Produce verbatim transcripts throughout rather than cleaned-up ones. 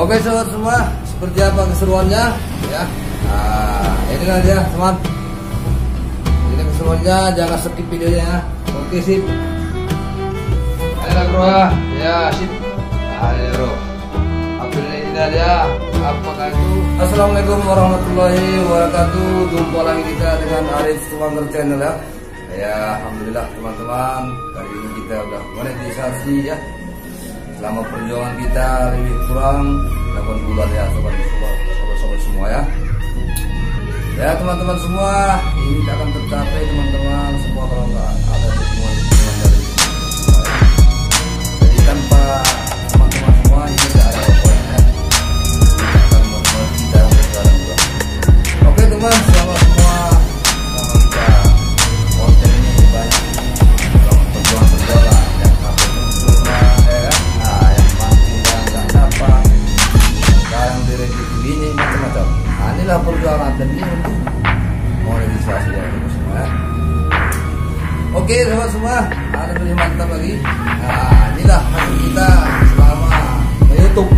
Oke sobat semua, seperti apa keseruannya ya? Nah, inilah dia teman. Ini keseruannya, jangan skip videonya. Oke sip. Ayolah bro, ya sip. Ayo bro. Apalagi ini dia. Apakah itu? Assalamualaikum warahmatullahi wabarakatuh. Jumpa lagi kita dengan Arif Tumangger channel ya. Ya alhamdulillah teman-teman. Kali ini kita udah monetisasi ya. Selama perjuangan kita lebih kurang delapan bulan ya sobat-sobat semua ya. Ya teman-teman semua, ini kita akan tercapai teman-teman semua kalau nggak ada dukungan dari semua. Jadi tanpa teman-teman semua ini tidak ada apa-apa. Akan membuat kita untuk sekarang juga. Oke teman, selamat semua. Selamat kita konten ini banyak. Selamat perjuangan-perjuangan. Inilah perjuangan dan ini untuk monetisasi ya semua ya. Oke teman semua, ada lebih mantap lagi. Nah inilah hasil kita selama YouTube,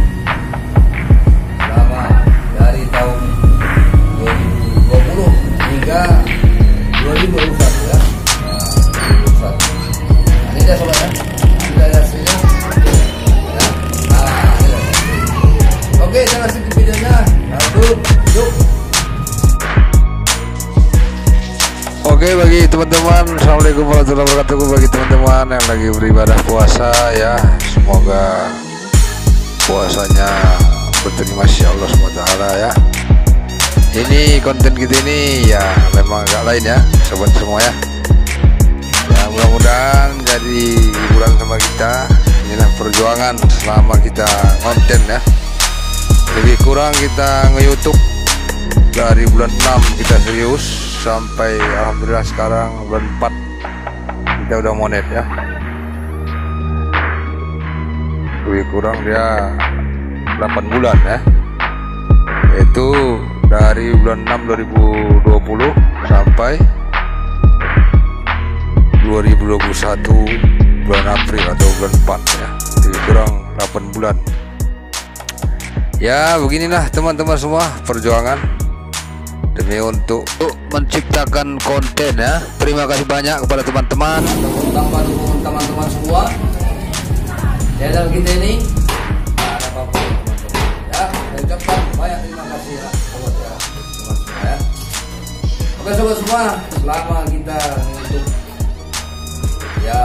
selama dari tahun dua ribu dua puluh hingga dua ribu dua puluh satu ya. Nah, dua ribu dua puluh satu. Nah, ini dia sobat ya, sudah ada hasilnya. Nah ini dia. Oke, jangan skip videonya. Oke, bagi teman-teman, assalamualaikum warahmatullahi wabarakatuh. Bagi teman-teman yang lagi beribadah puasa ya, semoga puasanya berterima kasih Allah subhanahu wa taala ya. Ini konten kita ini ya memang agak lain ya sobat semua ya. Ya mudah-mudahan jadi hiburan sama kita. Inilah perjuangan selama kita konten ya. Lebih kurang kita nge-YouTube dari bulan enam kita serius sampai alhamdulillah sekarang bulan empat kita udah monet ya. Lebih kurang dia delapan bulan ya. Itu dari bulan enam dua ribu dua puluh sampai dua ribu dua puluh satu bulan April atau bulan empat ya. Lebih kurang delapan bulan. Ya beginilah teman-teman semua perjuangan demi untuk menciptakan konten ya. Terima kasih banyak kepada teman-teman, teman-teman teman-teman semua. Channel kita ini tidak ada apa-apa ya. Saya ucapkan banyak terima kasih ya sobat ya, teman semua ya. Oke sobat semua, selama kita untuk ya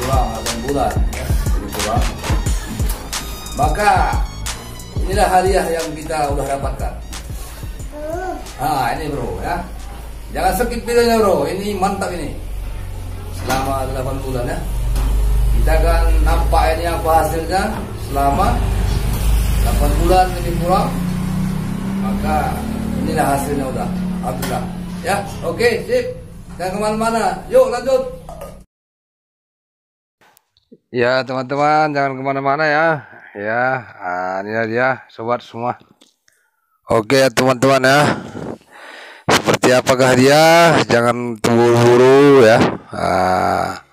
kurang delapan bulan ya, kurang, maka inilah hadiah yang kita udah dapatkan. Nah ini bro ya, jangan skip videonya bro, ini mantap ini. Selama delapan bulan ya, kita akan nampak ini apa hasilnya selama delapan bulan lebih kurang. Maka inilah hasilnya udah, alhamdulillah ya. Oke sip, jangan kemana-mana, yuk lanjut. Ya teman-teman, jangan kemana-mana ya. Ya nah, ini dia sobat semua. Oke teman-teman ya, seperti apakah dia, jangan terburu-buru ya. Nah,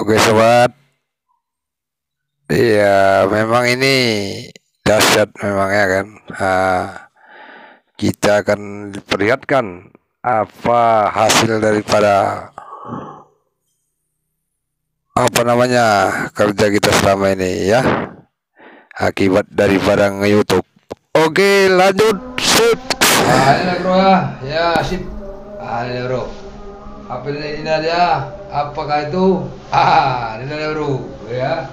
oke sobat. Iya memang ini dahsyat memangnya kan. Nah, kita akan diperlihatkan apa hasil daripada apa namanya kerja kita selama ini ya, akibat dari barang YouTube. Oke lanjut sip. Nah, ini bro ya sip. Nah, ini bro, apa ini dia, apakah itu? Ah ini dia bro ya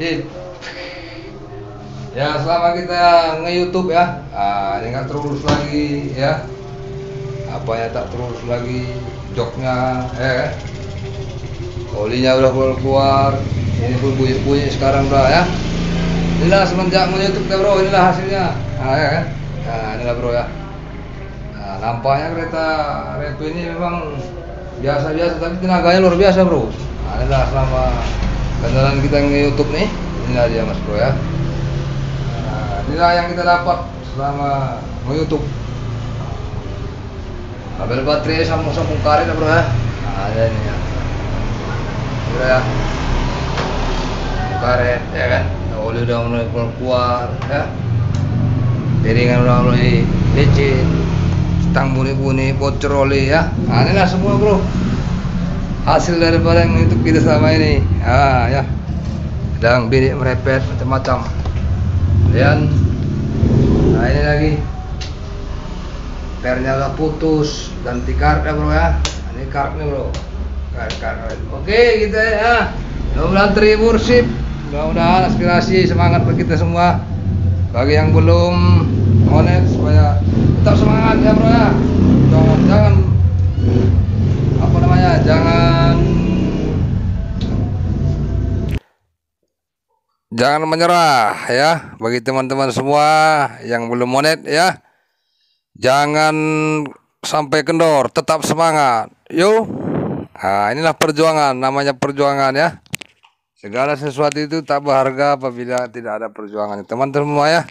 sip ya. Selama kita nge-YouTube ya, ah ini nggak terurus lagi ya, apa ya tak terurus lagi joknya eh olinya udah keluar-keluar, ini pun bunyi-bunyi sekarang udah ya. Inilah semenjak nge-YouTube kita bro, inilah hasilnya. Nah ya kan, nah inilah bro ya. Nah nampaknya kereta Reto ini memang biasa-biasa, tapi tenaganya luar biasa bro. Nah inilah selama kendaraan kita nge-YouTube nih, inilah dia mas bro ya. Nah inilah yang kita dapat selama nge-YouTube. Kabel baterai sambung-sambung karet ya bro ya. Nah ada ini ya, karet ya kan. oli udah mulai keluar, ya. Piringan udah mulai licin, stang bunyi-bunyi, bocor oli, ya. Nah, inilah semua, bro, hasil dari barang YouTube kita selama ini. Ah, ya. Sedang bidik merepet macam-macam. Kemudian, nah ini lagi pernya udah putus, ganti kartnya, bro, ya. Ini kartnya, bro. Kar-kar. Oke, gitu ya. Mudah-mudahan terhibur sip. Mudah-mudahan aspirasi semangat buat kita semua. Bagi yang belum connect supaya tetap semangat ya, bro, ya. Jangan, jangan apa namanya? Jangan Jangan menyerah ya, bagi teman-teman semua yang belum connect ya. Jangan sampai kendor, tetap semangat. Yo. Nah, inilah perjuangan, namanya perjuangan ya. Segala sesuatu itu tak berharga apabila tidak ada perjuangannya, teman-teman semua ya.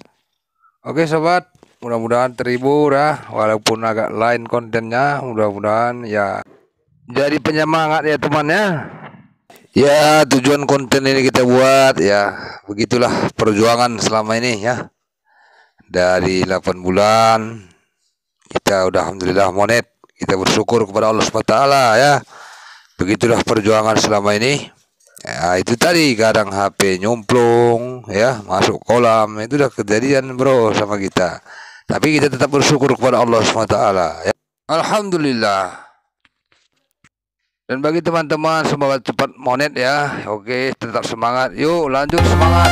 Oke sobat, mudah-mudahan terhibur ya, walaupun agak lain kontennya, mudah-mudahan ya jadi penyemangat ya teman ya. Ya, tujuan konten ini kita buat ya, begitulah perjuangan selama ini ya. Dari delapan bulan kita udah alhamdulillah monet, kita bersyukur kepada Allah Subhanahu wa taala ya. Begitulah perjuangan selama ini. Ya, itu tadi kadang H P nyemplung ya, masuk kolam, itu udah kejadian, bro, sama kita. Tapi kita tetap bersyukur kepada Allah Subhanahu wa taala ya. Alhamdulillah. Dan bagi teman-teman semoga cepat monet ya. Oke, tetap semangat. Yuk, lanjut semangat.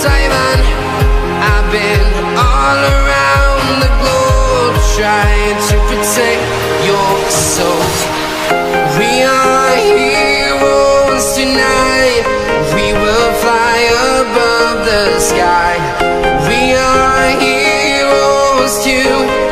Taiwan. I've been all around the globe, trying to protect your soul. We are heroes tonight. We will fly above the sky. We are heroes tonight.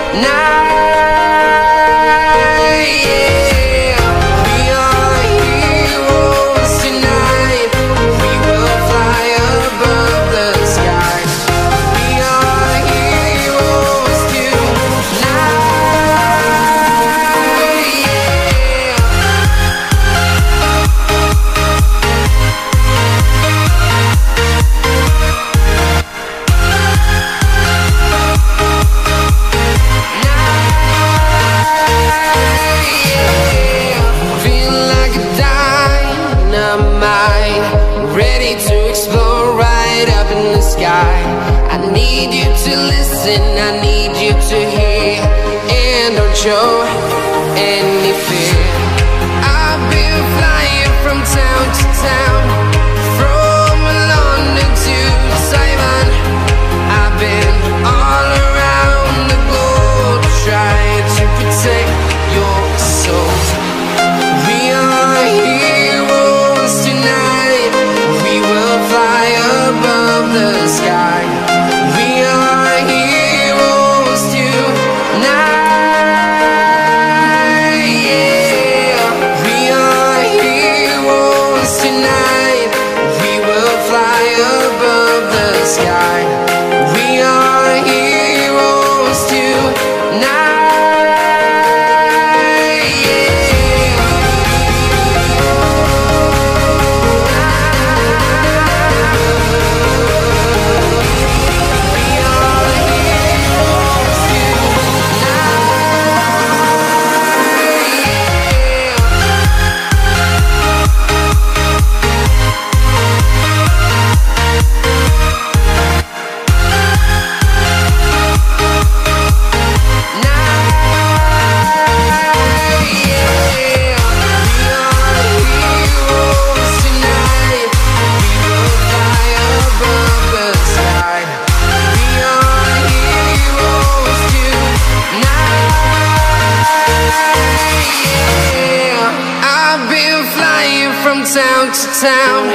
Town,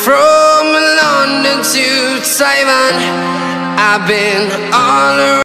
from London to Taiwan. I've been all around.